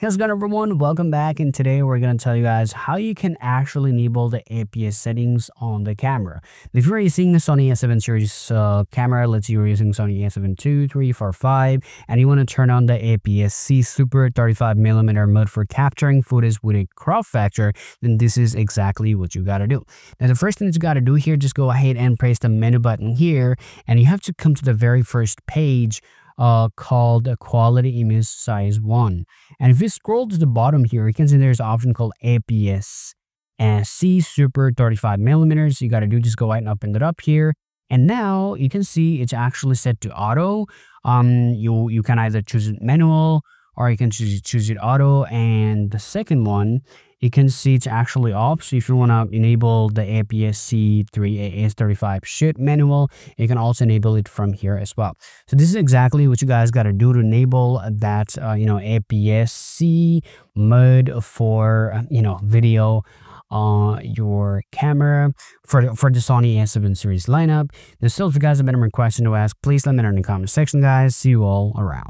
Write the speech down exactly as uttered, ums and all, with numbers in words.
What's good, everyone? Welcome back, and today we're going to tell you guys how you can actually enable the A P S settings on the camera. If you're using a Sony A seven series uh, camera, let's say you're using Sony A seven two, three, four, five, and you want to turn on the A P S C Super thirty-five millimeter mode for capturing footage with a crop factor, then this is exactly what you got to do. Now, the first thing that you got to do here, just go ahead and press the menu button here, and you have to come to the very first page Uh, called Quality Image Size one. And if you scroll to the bottom here, you can see there's an option called A P S C Super thirty-five millimeter. So you got to do just go ahead and open it up here. And now you can see it's actually set to auto. Um, you, you can either choose it manual or you can choose, choose it auto. And the second one, you can see it's actually off. So if you want to enable the A P S C three A S thirty-five shoot manual, you can also enable it from here as well. So this is exactly what you guys got to do to enable that, uh, you know, A P S C mode for, you know, video on uh, your camera for, for the Sony A seven series lineup. And still, if you guys have any more questions to ask, please let me know in the comment section, guys. See you all around.